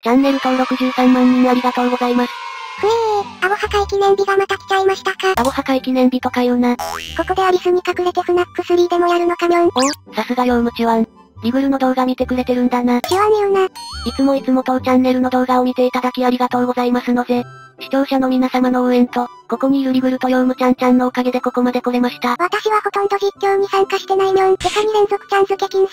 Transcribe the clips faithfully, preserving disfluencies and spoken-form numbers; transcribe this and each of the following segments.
チャンネル登録じゅうさんまんにんありがとうございます。ふえー、アゴ破壊記念日がまた来ちゃいましたか。アゴ破壊記念日とか言うな。ここでアリスに隠れてフナックスリーでもやるのかにょん。お、さすがヨウムチワン。リグルの動画見てくれてるんだな。チワン言うな。いつもいつも当チャンネルの動画を見ていただきありがとうございますのぜ。視聴者の皆様の応援と、ここにいるリグルとヨウムちゃんちゃんのおかげでここまで来れました。私はほとんど実況に参加してないにょん。てかにれんぞくちゃん付け禁止。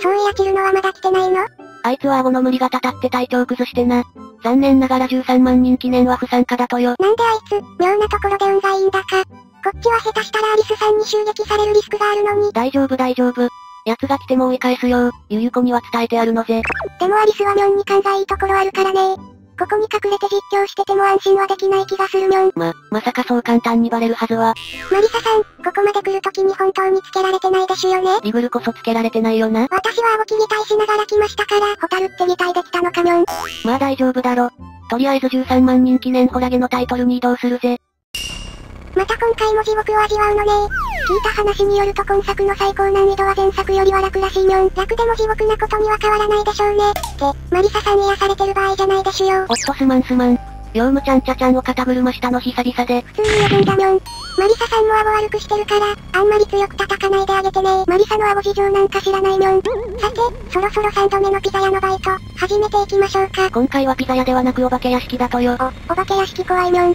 そういやチルノはまだ来てないの？あいつは顎の無理がたたって体調崩してな。残念ながらじゅうさんまんにん記念は不参加だとよ。なんであいつ、妙なところで運がいいんだか。こっちは下手したらアリスさんに襲撃されるリスクがあるのに。大丈夫大丈夫。奴が来ても追い返すよう、ゆゆこには伝えてあるのぜ。でもアリスはにょんに勘がいいところあるからね。ここに隠れて実況してても安心はできない気がするにょん。ま、まさかそう簡単にバレるはずは。マリサさん、ここまで来るときに本当につけられてないでしゅよね。リグルこそつけられてないよな。私はアゴ期に対しながら来ましたから、ホタルってに体できたのかにょん。まあ大丈夫だろ。とりあえずじゅうさんまんにん記念ホラゲのタイトルに移動するぜ。また今回も地獄を味わうのね。聞いた話によると今作の最高難易度は前作よりは楽らしいにょん。楽でも地獄なことには変わらないでしょうね。って、マリサさん癒されてる場合じゃないでしゅよ。おっとすまんすまん。ヨウムちゃんちゃちゃんを肩車したの久々で。普通に呼ぶんだにょん。マリサさんも顎悪くしてるから、あんまり強く叩かないであげてね。マリサの顎事情なんか知らないにょん。さて、そろそろさんどめのピザ屋のバイト、始めていきましょうか。今回はピザ屋ではなくお化け屋敷だとよ。お、お化け屋敷怖いにょん。え？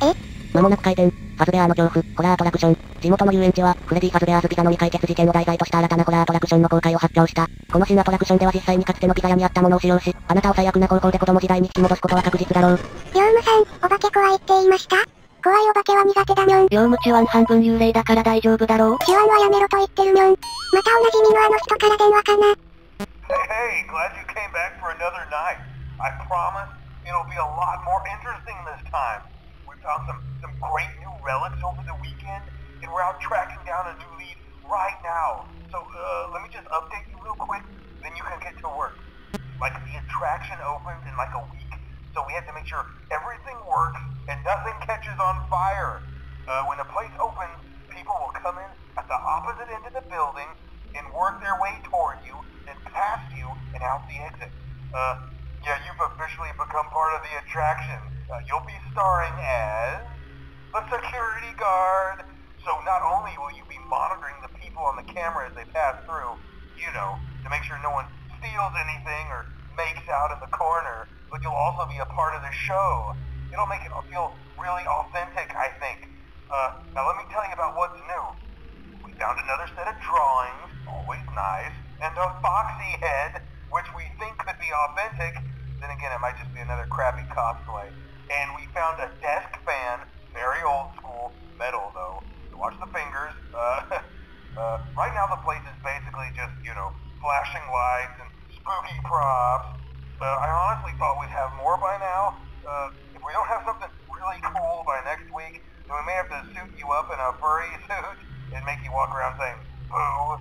まもなく開店、ファズベアーの恐怖、ホラーアトラクション。地元の遊園地は、フレディ・ファズベアーズピザの未解決事件を題材とした新たなホラーアトラクションの公開を発表した。この新アトラクションでは実際にかつてのピザ屋にあったものを使用し、あなたを最悪な方法で子供時代に引き戻すことは確実だろう。ヨウムさん、お化け怖いって言いました？怖いお化けは苦手だにょん。ヨウムチワン半分幽霊だから大丈夫だろう。チワンはやめろと言ってるにょん。またおなじみのあの人から電話かな。Hey, glad you came back for another night. I promise it'll be a lot more interesting this time.found some, some great new relics over the weekend, and we're out tracking down a new lead right now. So, uh, let me just update you real quick, then you can get to work. Like, the attraction opens in like a week, so we have to make sure everything works and nothing catches on fire. Uh, when the place opens, people will come in at the opposite end of the building and work their way toward you, then past you, and out the exit. Uh, yeah, you've officially become part of the attraction.Uh, you'll be starring as a security guard. So not only will you be monitoring the people on the camera as they pass through, you know, to make sure no one steals anything or makes out in the corner, but you'll also be a part of the show. It'll make it feel really authentic, I think. Uh, now let me tell you about what's new. We found another set of drawings, always nice, and a foxy head, which we think could be authentic. Then again, it might just be another crappy cosplay.And we found a desk fan, very old school, metal though. So watch the fingers. Uh, uh, right now the place is basically just, you know, flashing lights and spooky props. Uh, I honestly thought we'd have more by now. Uh, if we don't have something really cool by next week, then we may have to suit you up in a furry suit and make you walk around saying, boo.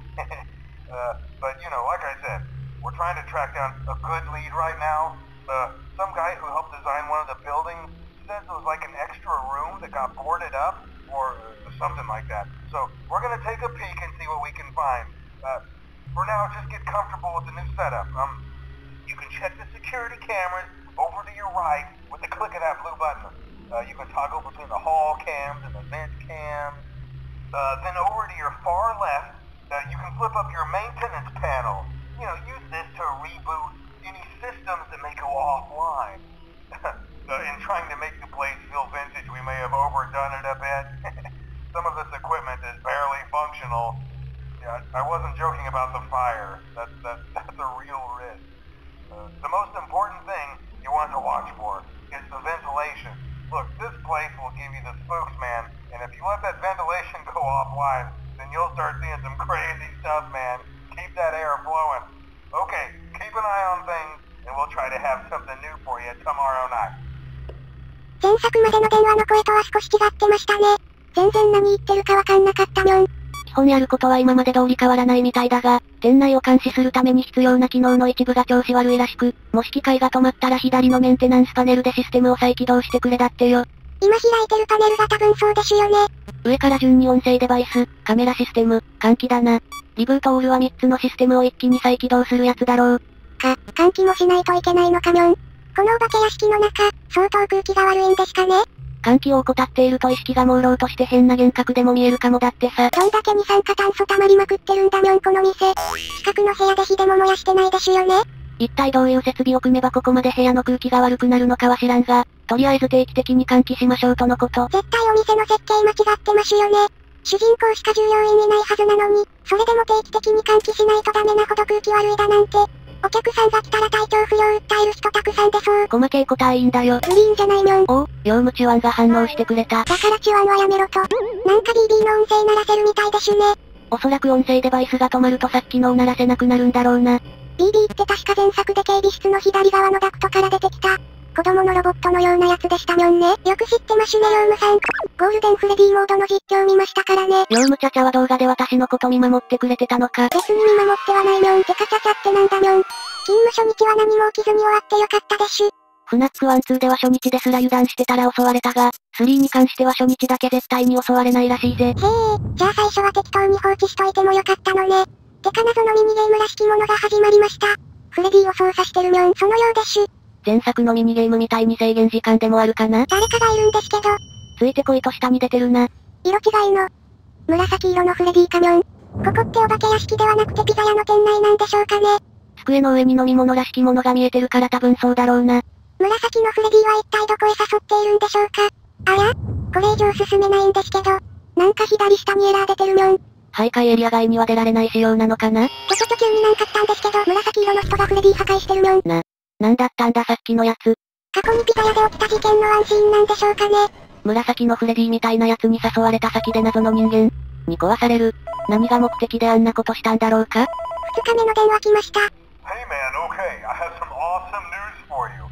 uh, but you know, like I said, we're trying to track down a good lead right now.Uh, some guy who helped design one of the buildings says it was like an extra room that got boarded up or uh, something like that. So we're going to take a peek and see what we can find. Uh, for now, just get comfortable with the new setup. Um, you can check the security cameras over to your right with the click of that blue button. Uh, you can toggle between the hall cams and the vent cams. Uh, then over to your far left, uh, you can flip up your maintenance panel. You know, use this to reboot.Any systems that may go offline. In trying to make the place feel vintage, we may have overdone it a bit. Some of this equipment is barely functional. Yeah, I wasn't joking about the fire. That's, that's, that's a real risk. Uh, the most important thing you want to watch for is the ventilation. Look, this place will give you the spooks, man. And if you let that ventilation go offline, then you'll start seeing some crazy stuff, man. Keep that air flowing.Okay, keep an eye on things, and we'll try to have something new for you tomorrow night. 前作までの電話の声とは少し違ってましたね。全然何言ってるかわかんなかったにょん。基本やることは今まで通り変わらないみたいだが、店内を監視するために必要な機能の一部が調子悪いらしく、もし機械が止まったら左のメンテナンスパネルでシステムを再起動してくれだってよ。今開いてるパネルが多分そうでしゅよね。上から順に音声デバイス、カメラシステム、換気だな。リブートオールはみっつのシステムを一気に再起動するやつだろう。か、換気もしないといけないのかにょん。このお化け屋敷の中、相当空気が悪いんですかね。換気を怠っていると意識が朦朧として変な幻覚でも見えるかもだってさ。どんだけ二酸化炭素溜まりまくってるんだみょんこの店。近くの部屋で火でも燃やしてないでしゅよね。一体どういう設備を組めばここまで部屋の空気が悪くなるのかは知らんが、とりあえず定期的に換気しましょうとのこと。絶対お店の設計間違ってましゅよね。主人公しか従業員いないはずなのに、それでも定期的に換気しないとダメなほど空気悪いだなんて。お客さんが来たら体調不良を訴える人たくさんでそう。細けいことはいいんだよ。グリーンじゃないにょん。お、ヨウムチュワンが反応してくれた。だからチュワンはやめろと。なんか ビービー の音声鳴らせるみたいでしゅね。おそらく音声デバイスが止まるとさっきのを鳴らせなくなるんだろうな。ビービー って確か前作で警備室の左側のダクトから出てきた、子供のロボットのようなやつでしたにょんね。よく知ってましゅねヨウムさん。ゴールデンフレディモードの実況見ましたからね。ヨウムチャチャは動画で私のこと見守ってくれてたのか。別に見守ってはないにょん。てかチャチャってなんだにょん。勤務初日は何も起きずに終わってよかったでしゅ。フナックワンツーでは初日ですら油断してたら襲われたが、スリーに関しては初日だけ絶対に襲われないらしいぜ。へえ、じゃあ最初は適当に放置しといてもよかったのね。てか謎のミニゲームらしきものが始まりました。フレディを操作してるにょん、そのようでしゅ。前作のミニゲームみたいに制限時間でもあるかな。誰かがいるんですけど。ついてこいと下に出てるな。色違いの。紫色のフレディかにょん。ここってお化け屋敷ではなくてピザ屋の店内なんでしょうかね。机の上に飲み物らしきものが見えてるから多分そうだろうな。紫のフレディは一体どこへ誘っているんでしょうか。あら、これ以上進めないんですけど。なんか左下にエラー出てるにょん。徘徊エリア外には出られない仕様なのかな。ちょちょ急になんか来たんですけど、紫色の人がフレディ破壊してるにょん。な、なんだったんださっきのやつ。過去にピザ屋で起きた事件のワンシーンなんでしょうかね。紫のフレディみたいなやつに誘われた先で謎の人間に壊される。何が目的であんなことしたんだろうか。ふつかめの電話来ました。Hey man, okay. I have some awesome news for you.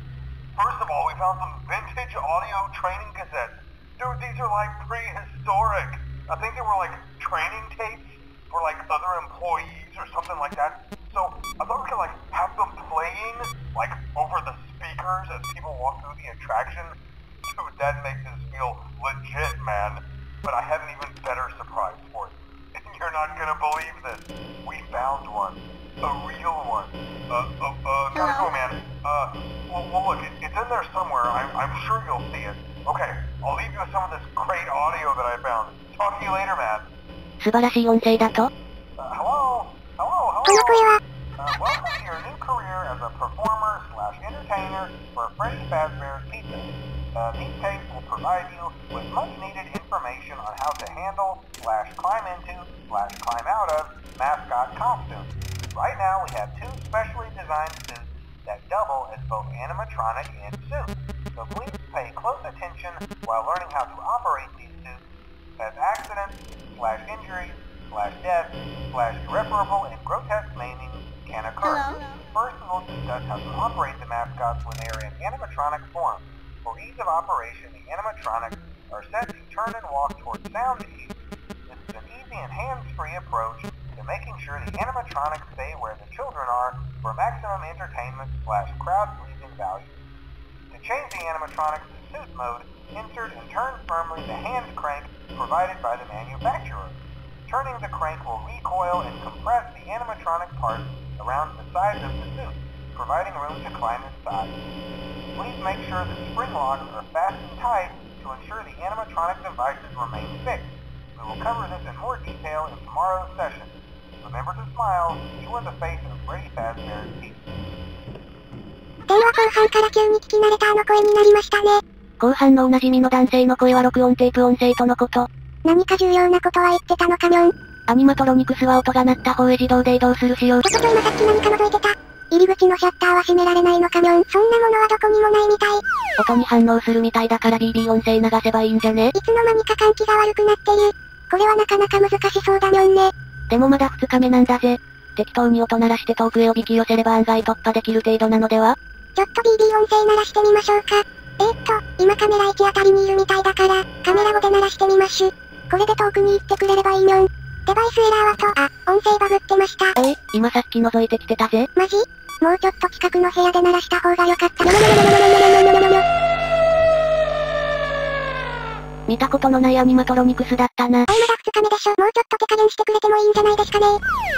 First of all, we found some vintage audio training cassettes. Dude, these are like prehistoric. I think they were like training tapes for like other employees or something like that. So I thought we could like have them playing like over the speakers as people walk through the attraction. Dude, that makes us feel legit, man. But I have an even better surprise for you. You're not gonna believe this. We found one. A real one. Uh, uh, uh, gotta go, man. Uh, well, well look, it, it's in there somewhere. I'm, I'm sure you'll see it. Okay, I'll leave you with some of this great audio that I found. Talk to you later, man. 素晴らしい音声だと。 Uh, hello? Hello? Hello? この声は。 Uh, welcome to your new career as a performer slash entertainer for Brave Adventures Pizza. Uh, these tapes will provide you with much needed information on how to handle slash climb into slash climb out of mascot costumes.Right now we have two specially designed suits that double as both animatronic and suits. So please pay close attention while learning how to operate these suits as accidents, slash injuries, slash death, slash irreparable and grotesque maiming can occur. First we will discuss how to operate the mascots when they are in animatronic form. For ease of operation, the animatronics are set to turn and walk towards sound cues. This is an easy and hands-free approach.Making sure the animatronics stay where the children are for maximum entertainment slash crowd-pleasing value. To change the animatronics to suit mode, insert and turn firmly the hand crank provided by the manufacturer. Turning the crank will recoil and compress the animatronic part around the sides of the suit, providing room to climb inside. Please make sure the spring locks are fastened tight to ensure the animatronic devices remain fixed. We will cover this in more detail in tomorrow's session.Remember to smile. You are the face of Brave Adventures Pizza. 電話後半から急に聞き慣れたあの声になりましたね。後半のおなじみの男性の声は録音テープ音声とのこと。何か重要なことは言ってたのかにょん。アニマトロニクスは音が鳴った方へ自動で移動する仕様。ちょっと今さっき何か覗いてた。入り口のシャッターは閉められないのかにょん。そんなものはどこにもないみたい。音に反応するみたいだから ビービー 音声流せばいいんじゃね。いつの間にか換気が悪くなってる。これはなかなか難しそうだにょんね。でもまだふつかめなんだぜ。適当に音鳴らして遠くへおびき寄せれば案外突破できる程度なのでは。ちょっと ビービー 音声鳴らしてみましょうか。えー、っと、今カメラいちあたりにいるみたいだから、カメラごで鳴らしてみましゅ。これで遠くに行ってくれればいいにょん。デバイスエラーはと、あ、音声バグってました。おい、今さっき覗いてきてたぜ。マジ？もうちょっと近くの部屋で鳴らした方がよかった。見たことのないアニマトロニクスだったな。おいまだふつかめでしょ。もうちょっと手加減してくれてもいいんじゃないですかね。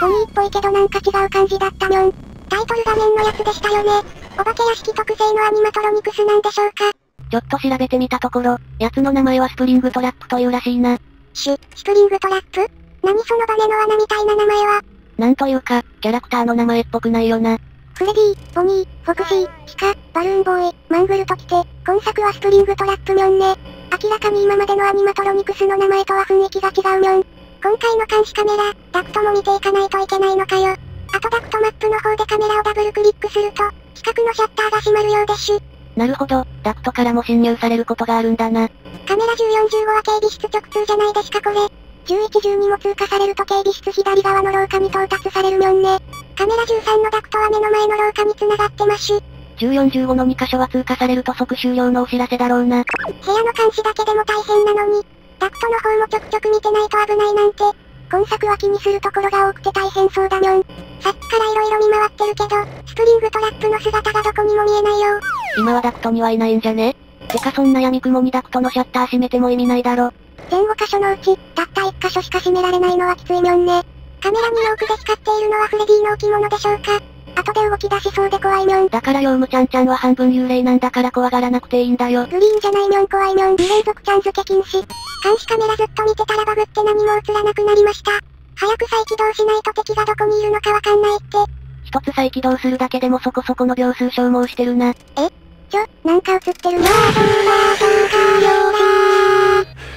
ポニーっぽいけどなんか違う感じだったにょん。タイトル画面のやつでしたよね。お化け屋敷特製のアニマトロニクスなんでしょうか。ちょっと調べてみたところ、奴の名前はスプリングトラップというらしいな。し、スプリングトラップ？何そのバネの穴みたいな名前は。なんというか、キャラクターの名前っぽくないよな。フレディ、ボニー、フォクシー、シカ、バルーンボーイ、マングルときて、今作はスプリングトラップみょんね。明らかに今までのアニマトロニクスの名前とは雰囲気が違うみょん。今回の監視カメラ、ダクトも見ていかないといけないのかよ。あとダクトマップの方でカメラをダブルクリックすると、近くのシャッターが閉まるようですし。なるほど、ダクトからも侵入されることがあるんだな。カメラじゅうよん、じゅうごは警備室直通じゃないですかこれ。じゅういち、じゅうにも通過されると警備室左側の廊下に到達されるみょんね。カメラじゅうさんのダクトは目の前の廊下に繋がってますし。じゅうよん、じゅうごのに箇所は通過されると即終了のお知らせだろうな。部屋の監視だけでも大変なのに、ダクトの方もちょくちょく見てないと危ないなんて、今作は気にするところが多くて大変そうだみょん。さっきから色々見回ってるけど、スプリングトラップの姿がどこにも見えないよ。今はダクトにはいないんじゃね？てかそんな闇雲にダクトのシャッター閉めても意味ないだろ。前ご箇所のうち、たったいっ箇所しか閉められないのはきついみょんね。カメラによくで光っているのはフレディの置物でしょうか。後で動き出しそうで怖いみょん。だからヨウムちゃんちゃんは半分幽霊なんだから怖がらなくていいんだよ。グリーンじゃないみょん怖いみょん。に連続ちゃん付け禁止。監視カメラずっと見てたらバグって何も映らなくなりました。早く再起動しないと敵がどこにいるのかわかんないって。一つ再起動するだけでもそこそこの秒数消耗してるな。え？ちょ、なんか映ってるな。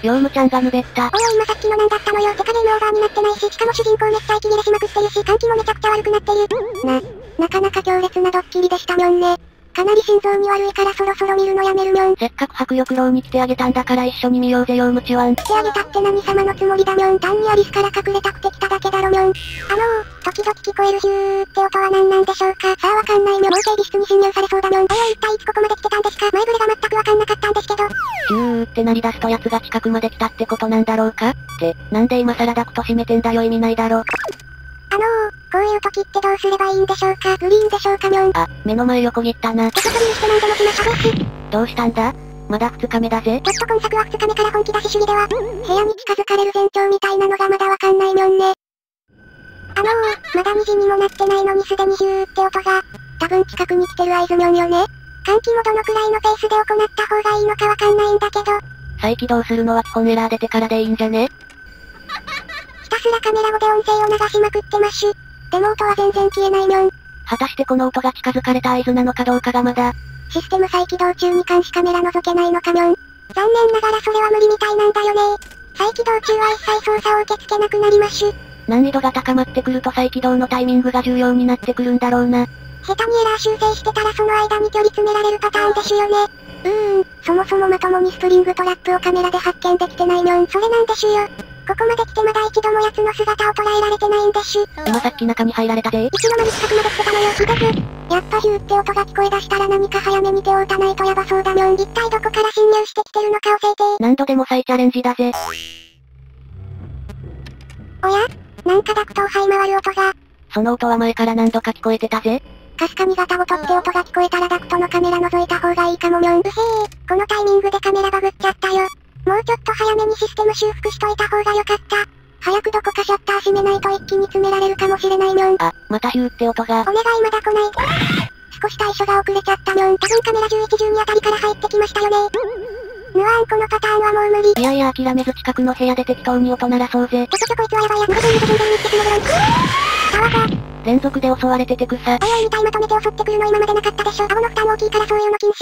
ヨウムちゃんがぬべった。おいおい、まさっきのなんだったのよ。てかゲームオーバーになってないし、しかも主人公めっちゃ息切れしまくってるし、換気もめちゃくちゃ悪くなってる。な、なかなか強烈なドッキリでしたみょんね。かなり心臓に悪いからそろそろ見るのやめるみょん。せっかく白玉楼に来てあげたんだから一緒に見ようぜヨウムちわん。来てあげたって何様のつもりだみょん。単にアリスから隠れたくて来ただけだろみょん。あのー、時々聞こえるヒューって音は何なんでしょうか。さあわかんないみょん。もう警備室に侵入されそうだみょん。おいおい、一体いつここまで来てたんですか。前触れが全くわかんなかったんですけど。ヒューって鳴り出すと奴が近くまで来たってことなんだろうか。って、なんで今更ダクト閉めてんだよ意味ないだろ。あのー、こういう時ってどうすればいいんでしょうか。グリーンでしょうかみょん。あ、目の前横切ったな。手こそりにして何でもしましたです。どうしたんだ？まだふつかめだぜ。ちょっと今作はふつかめから本気出し主義では、部屋に近づかれる前兆みたいなのがまだわかんないみょんね。あのー、まだにじにもなってないのにすでにヒューって音が、多分近くに来てる合図みょんよね。換気もどのくらいのペースで行った方がいいのかわかんないんだけど。再起動するのは基本エラー出てからでいいんじゃね？ひたすらカメラ後で音声を流しまくってますし、でも音は全然消えないみょん。果たしてこの音が近づかれた合図なのかどうかがまだ。システム再起動中に監視カメラ覗けないのかみょん。残念ながらそれは無理みたいなんだよね。再起動中は一切操作を受け付けなくなりますし。難易度が高まってくると再起動のタイミングが重要になってくるんだろうな。下手にエラー修正してたらその間に距離詰められるパターンですよね。うーん、そもそもまともにスプリングトラップをカメラで発見できてないみょん。それなんですよ。ここまで来てまだ一度も奴の姿を捉えられてないんですし。今さっき中に入られたぜ。いつの間に近くまで来てたのよ。ひどく。やっぱヒューって音が聞こえ出したら何か早めに手を打たないとヤバそうだみょん。一体どこから侵入してきてるのかを推定。何度でも再チャレンジだぜ。おや？なんかダクトを這い回る音が。その音は前から何度か聞こえてたぜ。かすかにガタゴトって音が聞こえたらダクトのカメラ覗いた方がいいかもみょん。うへえ、このタイミングでカメラバグっちゃったよ。もうちょっと早めにシステム修復しといた方がよかった。早くどこかシャッター閉めないと一気に詰められるかもしれないみょん。あ、またヒューって音が。お願いまだ来ない。少し対処が遅れちゃったみょん。多分カメラじゅういち、じゅうにあたりから入ってきましたよね。ぬわーん、このパターンはもう無理。いやいや諦めず近くの部屋で適当に音鳴らそうぜ。ちょちょこいつはやばいやつ。無限に無限に行ってしまうブロン。タワーが。連続で襲われててくさ。おいおいに体まとめて襲ってくるの今までなかったでしょ。顎の負担大きいからそういうの禁止。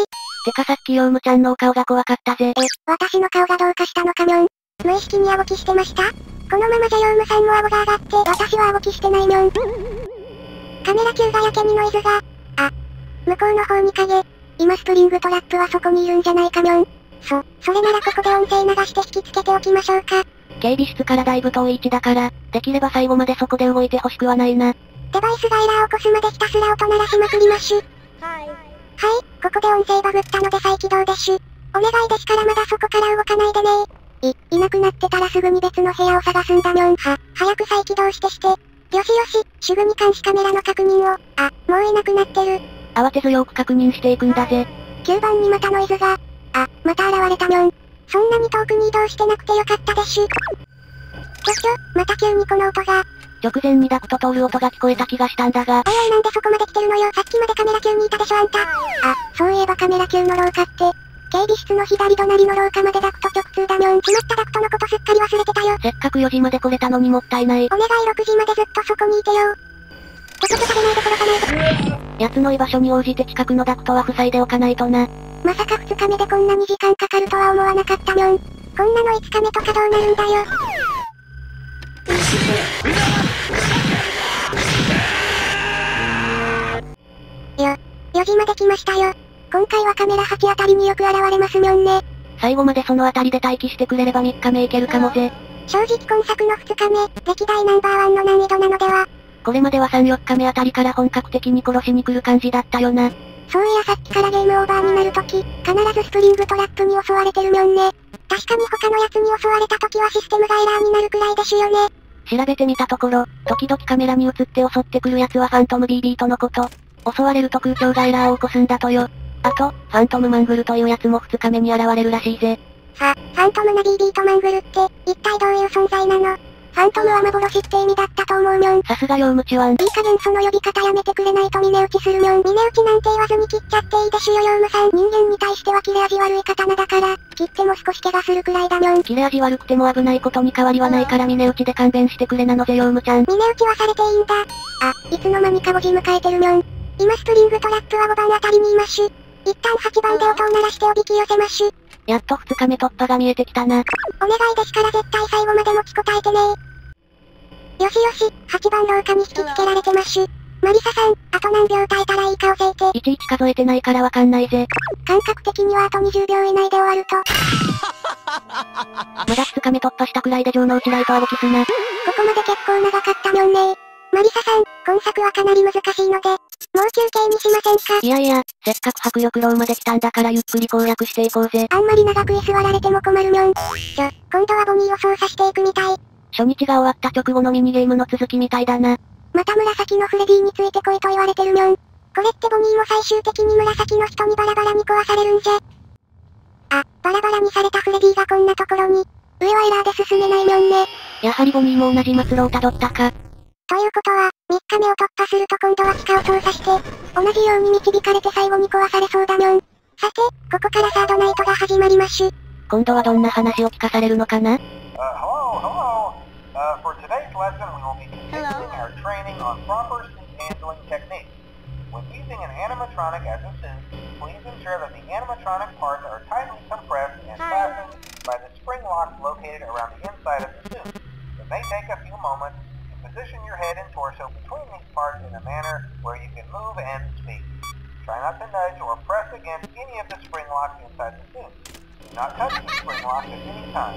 てかさっきヨウムちゃんのお顔が怖かったぜ。え、私の顔がどうかしたのかみょん。無意識にあごきしてました。このままじゃヨウムさんもあごが上がって、私はあごきしてないみょん。カメラ中がやけにノイズが。あ、向こうの方に影。今スプリングトラップはそこにいるんじゃないかみょん。そ、それならここで音声流して引きつけておきましょうか。警備室からだいぶ遠い位置だから、できれば最後までそこで動いてほしくはないな。デバイスがエラーを起こすまでひたすら音鳴らしまくりますし。はい。はい、ここで音声バグったので再起動ですし。お願いですからまだそこから動かないでね。い、いなくなってたらすぐに別の部屋を探すんだみょん。は、早く再起動してして。よしよし、すぐに監視カメラの確認を。あ、もういなくなってる。慌てずよく確認していくんだぜ。きゅうばんにまたノイズが。あ、また現れたみょん。そんなに遠くに移動してなくてよかったですし。ちょちょ、また急にこの音が。直前にダクト通る音が聞こえた気がしたんだが。おいおい、なんでそこまで来てるのよ。さっきまでカメラ級にいたでしょあんた。あ、そういえばカメラ級の廊下って、警備室の左隣の廊下までダクト直通だにょん。決まったダクトのことすっかり忘れてたよ。せっかくよじまで来れたのにもったいない。お願いろくじまでずっとそこにいてよ。こそこされないで殺さないで。奴の居場所に応じて近くのダクトは塞いでおかないとな。まさかふつかめでこんなに時間かかるとは思わなかったにょん。こんなのいつかめとかどうなるんだよ。よ、よじまで来ましたよ。今回はカメラはちあたりによく現れますにょんね。最後までそのあたりで待機してくれればみっかめいけるかもぜ。正直今作のふつかめ、歴代ナンバーワンの難易度なのでは。これまではさん、よっかめあたりから本格的に殺しに来る感じだったよな。そういやさっきからゲームオーバーになるとき、必ずスプリングトラップに襲われてるにょんね。確かに他のやつに襲われたときはシステムがエラーになるくらいでしゅよね。調べてみたところ、時々カメラに映って襲ってくるやつはファントム ビービー とのこと。襲われると空調がエラーを起こすんだとよ。あと、ファントムマングルというやつもふつかめに現れるらしいぜ。さ、ファントムな ビービー とマングルって、一体どういう存在なの？ファントムは幻って意味だったと思うにょん。さすがヨウムチュアン。いい加減その呼び方やめてくれないと峰打ちするにょん。峰打ちなんて言わずに切っちゃっていいでしゅよヨウムさん。人間に対しては切れ味悪い刀だから、切っても少し怪我するくらいだにょん。切れ味悪くても危ないことに変わりはないから峰打ちで勘弁してくれなのぜヨウムちゃん。峰打ちはされていいんだ。あ、いつの間にかごじ迎えてるにょん。今スプリングトラップはごばんあたりにいましゅ。一旦はちばんで音を鳴らしておびき寄せましゅ。やっとふつかめ突破が見えてきたな。お願いですから絶対最後まで持ちこたえてねー。よしよし、はちばん廊下に引きつけられてましゅ。マリサさん、あと何秒耐えたらいいか教えて。いちいち数えてないからわかんないぜ。感覚的にはあとにじゅうびょう以内で終わると。まだふつかめ突破したくらいで城之内ライトは動きすな。ここまで結構長かったにょんねー。マリサさん、今作はかなり難しいので、もう休憩にしませんか。いやいや、せっかく迫力ローまで来たんだからゆっくり攻略していこうぜ。あんまり長く居座られても困るにょん。ちょ、今度はボニーを操作していくみたい。初日が終わった直後のミニゲームの続きみたいだな。また紫のフレディについてこいと言われてるにょん。これってボニーも最終的に紫の人にバラバラに壊されるんじゃ。あ、バラバラにされたフレディがこんなところに。上はエラーで進めないにょんね。やはりボニーも同じ末路をたどったか。ということは、みっかめを突破すると今度は地下を操作して、同じように導かれて最後に壊されそうだにょん。さて、ここからサードナイトが始まりましゅ。今度はどんな話を聞かされるのかな。Position your head and torso between these parts in a manner where you can move and speak. Try not to nudge or press against any of the spring locks inside the suit. Do not touch the spring locks at any time.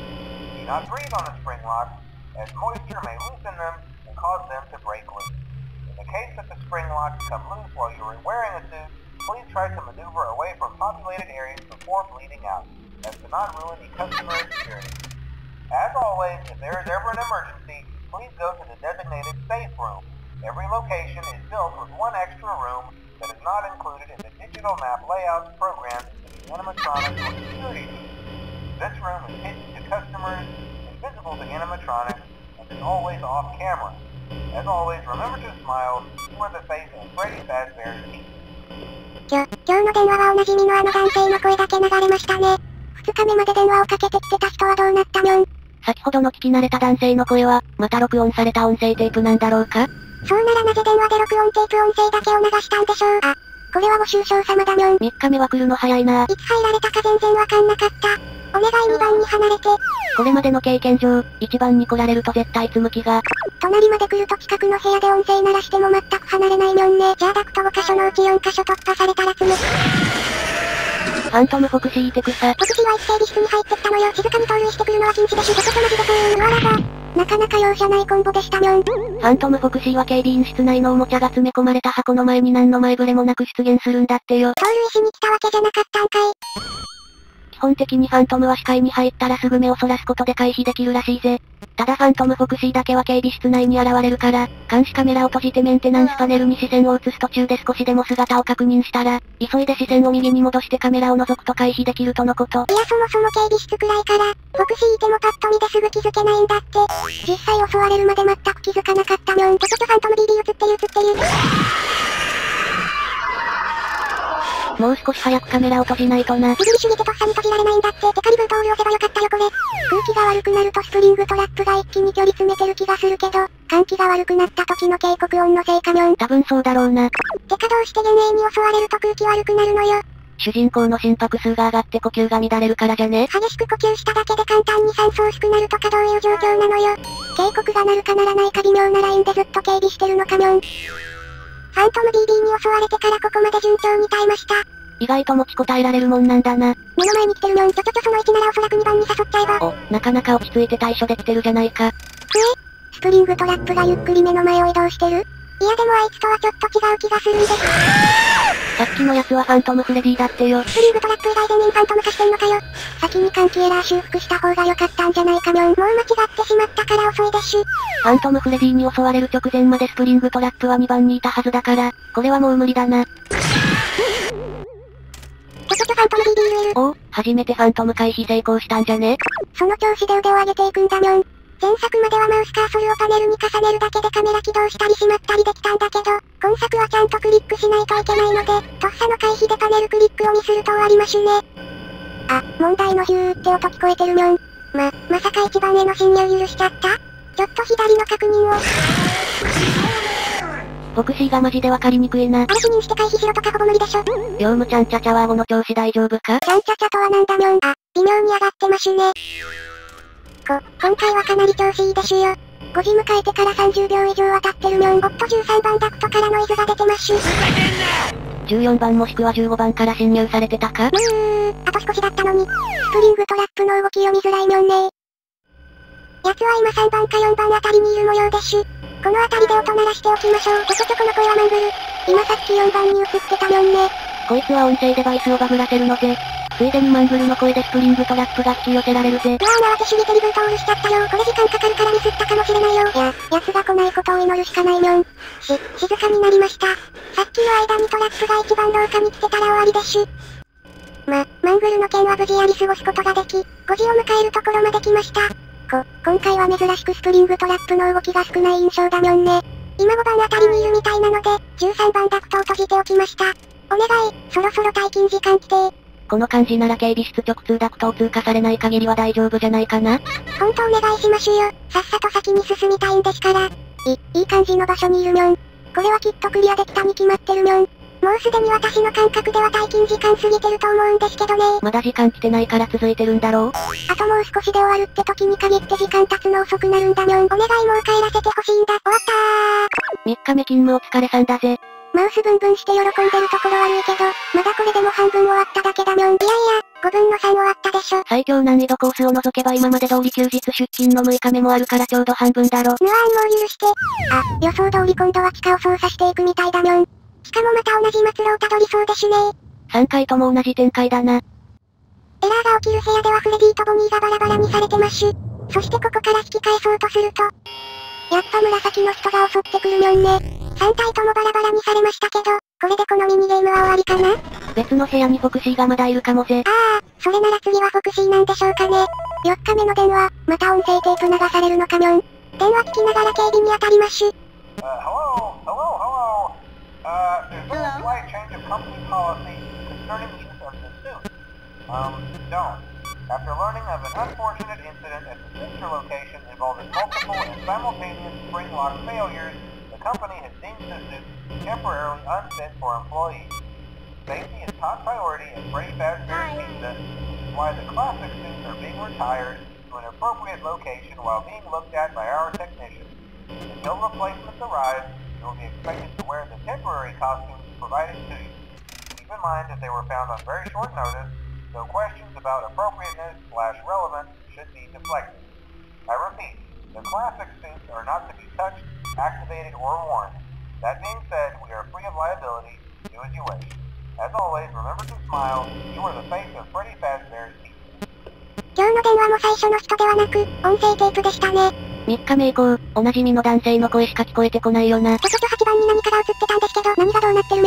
Do not breathe on the spring locks, as moisture may loosen them and cause them to break loose. In the case that the spring locks come loose while you are wearing a suit, please try to maneuver away from populated areas before bleeding out, as to not ruin the customer experience. As always, if there is ever an emergency,Please go to the designated safe room. Every location is built with one extra room that is not included in the digital map layouts programmed into the animatronics or security team. This room is hidden to customers, invisible to animatronics, and is always off camera. As always, remember to smile, you are the face of Brave Adventures Pizza. 今日、今日の電話はおなじみのあの男性の声だけ流れましたね。ふつかめまで電話をかけてきてた人はどうなったにょん。先ほどの聞き慣れた男性の声は、また録音された音声テープなんだろうか。そうならなぜ電話で録音テープ音声だけを流したんでしょう。あ、これはご愁傷様だにょん。みっかめは来るの早いな。いつ入られたか全然わかんなかった。お願いにばんに離れて。これまでの経験上、いちばんに来られると絶対つむきが。隣まで来ると近くの部屋で音声鳴らしても全く離れないにょんね。じゃあダクトごかしょのうちよんかしょ突破されたらつむき。ファントムフォクシーいてくさ。フォクシーは一整備室に入ってきたのよ。静かに盗塁してくるのは禁止でしゅ。ちょちょマジでふーん。あらが。なかなか容赦ないコンボでしたにょん。ファントムフォクシーは警備員室内のおもちゃが詰め込まれた箱の前に何の前触れもなく出現するんだってよ。盗塁しに来たわけじゃなかったんかい。基本本的にファントムは視界に入ったらすぐ目をそらすことで回避できるらしいぜ。ただファントムフォクシーだけは警備室内に現れるから、監視カメラを閉じてメンテナンスパネルに視線を移す途中で少しでも姿を確認したら、急いで視線を右に戻してカメラを覗くと回避できるとのこと。いやそもそも警備室くらいから、フォクシーいてもパッと見ですぐ気づけないんだって。実際襲われるまで全く気づかなかったにょん。ちょちょファントム ビービー 映ってる映ってる。もう少し早くカメラを閉じないとな。すぐに閉めてとっさに閉じられないんだって。テカリブートを押せばよかったよこれ。空気が悪くなるとスプリングトラップが一気に距離詰めてる気がするけど、換気が悪くなった時の警告音のせいかにょん。多分そうだろうな。てかどうして幻影に襲われると空気悪くなるのよ。主人公の心拍数が上がって呼吸が乱れるからじゃね。激しく呼吸しただけで簡単に酸素薄くなるとかどういう状況なのよ。警告が鳴るか鳴らないか微妙なラインでずっと警備してるのかにょん。ファントム ビービー に襲われてからここまで順調に耐えました。意外と持ちこたえられるもんなんだな。目の前に来てるにょん。ちょちょちょそのいちならおそらくにばんに誘っちゃえば。お、なかなか落ち着いて対処できてるじゃないか。え？スプリングトラップがゆっくり目の前を移動してる？いやでもあいつとはちょっと違う気がするんです。さっきのやつはファントムフレディだってよ。スプリングトラップ以外全員ファントム化してんのかよ。先に換気エラー修復した方が良かったんじゃないかにょん。もう間違ってしまったから遅いですし。ファントムフレディに襲われる直前までスプリングトラップはにばんにいたはずだから、これはもう無理だな。おお、初めてファントム回避成功したんじゃね。その調子で腕を上げていくんだにょん。前作まではマウスカーソルをパネルに重ねるだけでカメラ起動したり閉まったりできたんだけど、今作はちゃんとクリックしないといけないので、とっさの回避でパネルクリックをミスると終わりましゅね。あ、問題のヒューって音聞こえてるにょん。ま、まさか一番への侵入許しちゃった？ちょっと左の確認を。フォクシーがマジでわかりにくいな。あれ否認して回避しろとかほぼ無理でしょ。ヨウムちゃんちゃちゃは顎の調子大丈夫か？ちゃんちゃちゃとはなんだにょん。あ、微妙に上がってましゅね。こ、今回はかなり調子いいでしゅよ。ごじ迎えてからさんじゅうびょう以上は経ってるにょん。おっとじゅうさんばんダクトからノイズが出てましゅ。じゅうよんばんもしくはじゅうごばんから侵入されてたか？うーん、あと少しだったのに。スプリングトラップの動き読みづらいにょんね。奴は今さんばんかよんばんあたりにいる模様でしゅ。この辺りで音鳴らしておきましょう。ちょちょちょこの声はマンブル。今さっきよんばんに映ってたにょんね。こいつは音声デバイスをバグらせるのぜ。ついでにマンブルの声でスプリングトラップが引き寄せられるぜ。うわー、慌てすぎてリブートオールしちゃったよ。これ時間かかるからミスったかもしれないよ。いや、奴が来ないことを祈るしかないにょん。し、静かになりました。さっきの間にトラップが一番廊下に来てたら終わりでしゅ。ま、マンブルの件は無事やり過ごすことができ、ごじを迎えるところまで来ました。こ、今回は珍しくスプリングトラップの動きが少ない印象だにょんね。今ごばんあたりにいるみたいなので、じゅうさんばんダクトを閉じておきました。お願い、そろそろ退勤時間規定。この感じなら警備室直通ダクトを通過されない限りは大丈夫じゃないかな。ほんとお願いしましゅよ。さっさと先に進みたいんですから。い、いい感じの場所にいるにょん。これはきっとクリアできたに決まってるにょん。もうすでに私の感覚では退勤時間過ぎてると思うんですけどね。まだ時間来てないから続いてるんだろう。あともう少しで終わるって時に限って時間経つの遅くなるんだにょん。お願いもう帰らせてほしいんだ。終わったー。みっかめ勤務お疲れさんだぜ。マウスブンブンして喜んでるところ悪いけど、まだこれでも半分終わっただけだにょん。いやいや、ごぶんのさん終わったでしょ。最強難易度コースを除けば今まで通り休日出勤のむいかめもあるからちょうど半分だろ。ぬわんもう許して。あ、予想通り今度は地下を操作していくみたいだにょん。しかもまた同じ末路をたどりそうでしゅねー。さんかいとも同じ展開だな。エラーが起きる部屋ではフレディとボニーがバラバラにされてましゅ。そしてここから引き返そうとすると、やっぱ紫の人が襲ってくるにょんね。さんたいともバラバラにされましたけど、これでこのミニゲームは終わりかな？別の部屋にフォクシーがまだいるかもぜ。ああ、それなら次はフォクシーなんでしょうかね。よっかめの電話、また音声テープ流されるのかにょん。電話聞きながら警備に当たりましゅ。今日の電話も最初の人ではなく、音声テープでしたね。みっかめ以降、おなじみの男性の声しか聞こえてこないよな。ちょちょちょはちばんに何かが映ってたんですけど、何がどうなってるの？お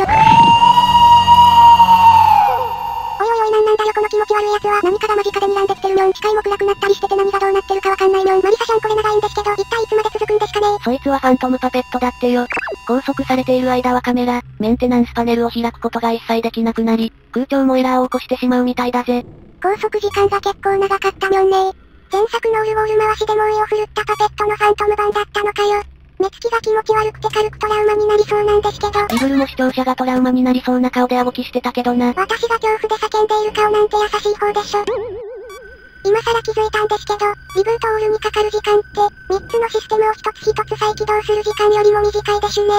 いおいおい、なんなんだよこの気持ち悪いやつは。何かが間近で睨んできてるにょん。視界も暗くなったりしてて何がどうなってるかわかんないにょん。マリサちゃんこれ長いんですけど、一体いつまで続くんですかね？そいつはファントムパペットだってよ。拘束されている間はカメラ、メンテナンスパネルを開くことが一切できなくなり、空調もエラーを起こしてしまうみたいだぜ。拘束時間が結構長かったにょんねー。前作のオルゴール回しで猛威を振るったパペットのファントム版だったのかよ。目つきが気持ち悪くて軽くトラウマになりそうなんですけど。リブルも視聴者がトラウマになりそうな顔であごきしてたけどな。私が恐怖で叫んでいる顔なんて優しい方でしょ。今更気づいたんですけど、リブートオールにかかる時間って、みっつのシステムをひとつひとつ再起動する時間よりも短いですね。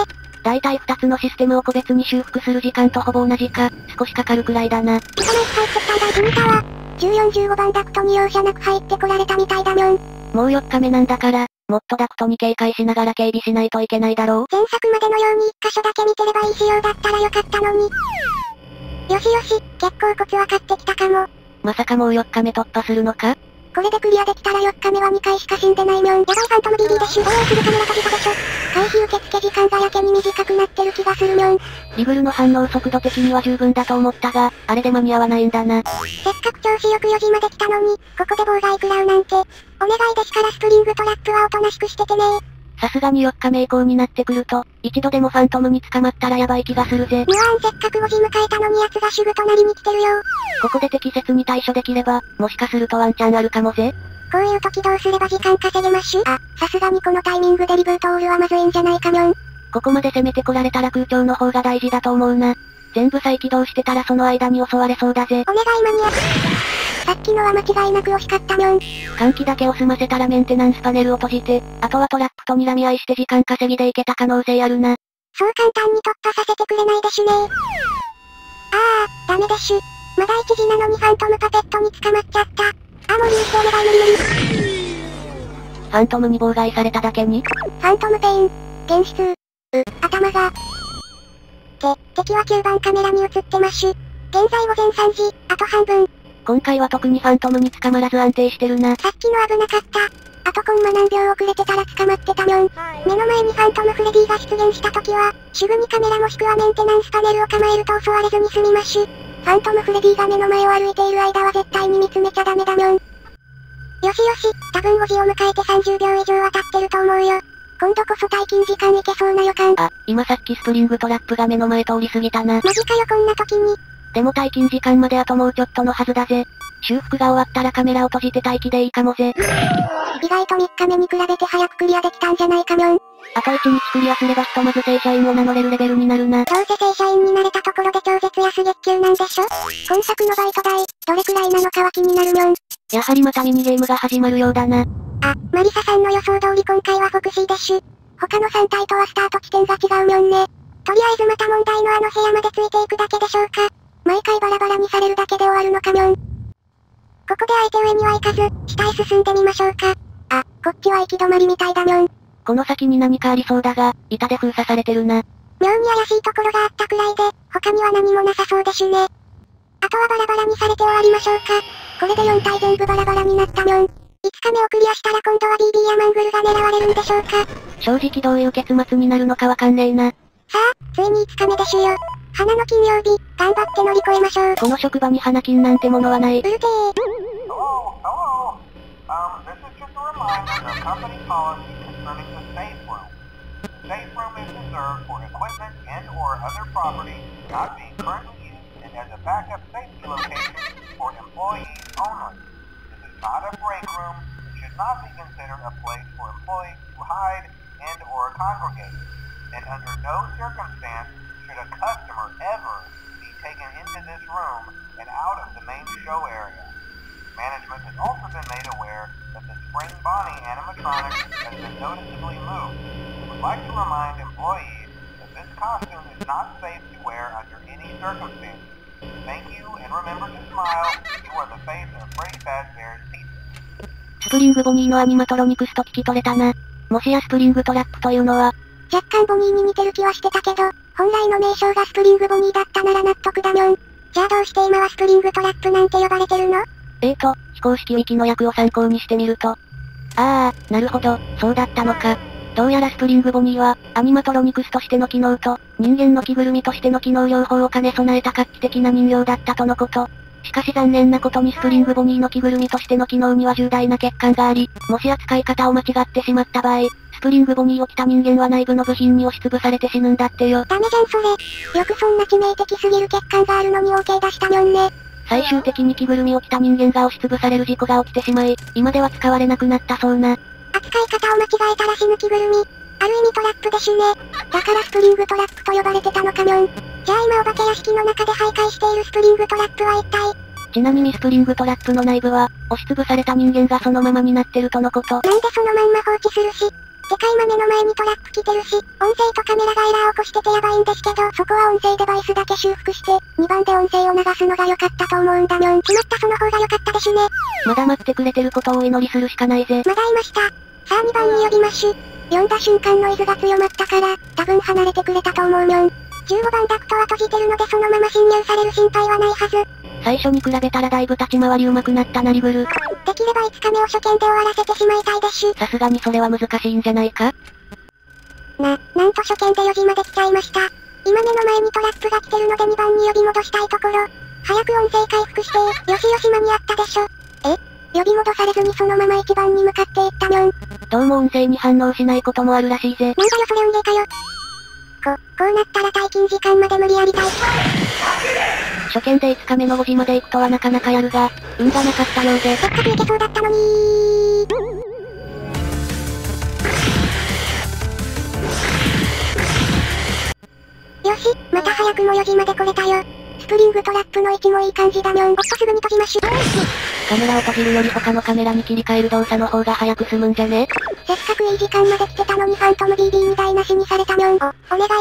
だいたいふたつのシステムを個別に修復する時間とほぼ同じか、少しかかるくらいだな。ピカナイス入ってきたんだ、ジミタは。じゅうよん、じゅうごばんダクトに容赦なく入ってこられたみたいだにょん。もうよっかめなんだから、もっとダクトに警戒しながら警備しないといけないだろう。前作までのようにいっかしょだけ見てればいい仕様だったらよかったのに。よしよし、結構コツは買ってきたかも。まさかもうよっかめ突破するのか？これでクリアできたらよっかめはにかいしか死んでないにょん。やばいファントム ビービー で終了するカメラ飛び出しょ。回避受付時間がやけに短くなってる気がするにょん。リグルの反応速度的には十分だと思ったが、あれで間に合わないんだな。せっかく調子よくよじまで来たのに、ここで妨害食らうなんて。お願いですからスプリングトラップはおとなしくしててねー。さすがによっかめ以降になってくると、一度でもファントムに捕まったらヤバい気がするぜ。にわんせっかくごじ迎えたのに奴が主婦隣に来てるよ。ここで適切に対処できれば、もしかするとワンチャンあるかもぜ。こういう時どうすれば時間稼げましゅ。あ、さすがにこのタイミングでリブートオールはまずいんじゃないかにょん。ここまで攻めてこられたら空調の方が大事だと思うな。全部再起動してたらその間に襲われそうだぜ。お願い間に合う。さっきのは間違いなく惜しかったにょん。換気だけを済ませたらメンテナンスパネルを閉じて、あとはトラップと睨み合いして時間稼ぎでいけた可能性あるな。そう簡単に突破させてくれないでしゅねー。ああ、ダメでしゅ。まだいちじなのにファントムパペットに捕まっちゃった。あ、もうリースお願い無理無理。ファントムに妨害されただけに？ファントムペイン、現実、う、頭が。て、敵はきゅうばんカメラに映ってましゅ。現在午前さんじ、あと半分。今回は特にファントムに捕まらず安定してるな。さっきの危なかった。あとコンマ何秒遅れてたら捕まってたにょん。目の前にファントムフレディが出現した時は、すぐにカメラもしくはメンテナンスパネルを構えると襲われずに済みましゅ。ファントムフレディが目の前を歩いている間は絶対に見つめちゃダメだにょん。よしよし、多分ごじを迎えてさんじゅうびょう以上は経ってると思うよ。今度こそ退勤時間いけそうな予感。あ、今さっきスプリングトラップが目の前通り過ぎたな。マジかよこんな時に。でも退勤時間まであともうちょっとのはずだぜ。修復が終わったらカメラを閉じて待機でいいかもぜ。意外とみっかめに比べて早くクリアできたんじゃないかにょん。あといちにちクリアすればひとまず正社員を名乗れるレベルになるな。どうせ正社員になれたところで超絶安月給なんでしょ。今作のバイト代、どれくらいなのかは気になるにょん。やはりまたミニゲームが始まるようだな。あ、マリサさんの予想通り今回はフォクシーでしゅ。他のさん体とはスタート地点が違うにょんね。とりあえずまた問題のあの部屋までついていくだけでしょうか。毎回バラバラにされるだけで終わるのかにょん。ここであえて上には行かず、下へ進んでみましょうか。あ、こっちは行き止まりみたいだにょん。この先に何かありそうだが、板で封鎖されてるな。妙に怪しいところがあったくらいで、他には何もなさそうでしゅね。あとはバラバラにされて終わりましょうか。これでよん体全部バラバラになったにょん。いつかめをクリアしたら今度は ビービー やマングルが狙われるんでしょうか。正直どういう結末になるのかわかんねえな。さあ、ついにいつかめでしゅよ。花の金曜日、頑張って乗り越えましょう。この職場に花金なんてものはない。うるてー。スプリングボニーのアニマトロニクスと聞き取れたな。もしやスプリングトラップというのは若干ボニーに似てる気はしてたけど。本来の名称がスプリングボニーだったなら納得だにょん。じゃあどうして今はスプリングトラップなんて呼ばれてるの？えーと、飛公式ウィキの訳を参考にしてみると、あー、なるほど、そうだったのか。どうやらスプリングボニーは、アニマトロニクスとしての機能と、人間の着ぐるみとしての機能両方を兼ね備えた画期的な人形だったとのこと。しかし残念なことにスプリングボニーの着ぐるみとしての機能には重大な欠陥があり、もし扱い方を間違ってしまった場合、スプリングボニーを着た人間は内部の部品に押しつぶされて死ぬんだってよ。ダメじゃんそれ。よくそんな致命的すぎる欠陥があるのに OK 出したにょんね。最終的に着ぐるみを着た人間が押しつぶされる事故が起きてしまい、今では使われなくなったそうな。扱い方を間違えたら死ぬ着ぐるみ。ある意味トラップで死ね。だからスプリングトラップと呼ばれてたのかにょん。じゃあ今お化け屋敷の中で徘徊しているスプリングトラップは一体？ちなみにスプリングトラップの内部は、押しつぶされた人間がそのままになってるとのこと。なんでそのまんま放置するし。でかい豆の前にトラック来てるし、音声とカメラがエラーを起こしててやばいんですけど、そこは音声デバイスだけ修復して、にばんで音声を流すのが良かったと思うんだにょん。決まったその方が良かったですね。まだ待ってくれてることをお祈りするしかないぜ。まだいました。さあにばんに呼びましゅ。呼んだ瞬間ノイズが強まったから、多分離れてくれたと思うにょん。じゅうごばんダクトは閉じてるのでそのまま侵入される心配はないはず。最初に比べたらだいぶ立ち回り上手くなったなリグル。できればいつかめを初見で終わらせてしまいたいですし。さすがにそれは難しいんじゃないか？な、なんと初見でよじまで来ちゃいました。今目の前にトラップが来てるのでにばんに呼び戻したいところ。早く音声回復して、よしよし間に合ったでしょ。え？呼び戻されずにそのままいちばんに向かっていったにょん。どうも音声に反応しないこともあるらしいぜ。なんだよそれ運ゲーかよ。こ、こうなったら退勤時間まで無理やり退勤。初見でいつかめのごじまで行くとはなかなかやるが、運がなかったようで。せっかく行けそうだったのにー。よし、また早くもよじまで来れたよ。スプリングトラップの位置もいい感じだにょん。おっとすぐに閉じましゅ。カメラを閉じるより他のカメラに切り替える動作の方が早く済むんじゃね？せっかくいい時間まで来てたのにファントム ビービー に台無しにされたにょん。お、お願い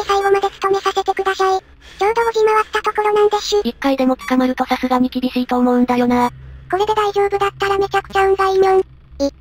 最後まで務めさせてください。ちょうどごじ回ったところなんでしゅ。一回でも捕まるとさすがに厳しいと思うんだよな。これで大丈夫だったらめちゃくちゃ運がいいにょん。い、急いで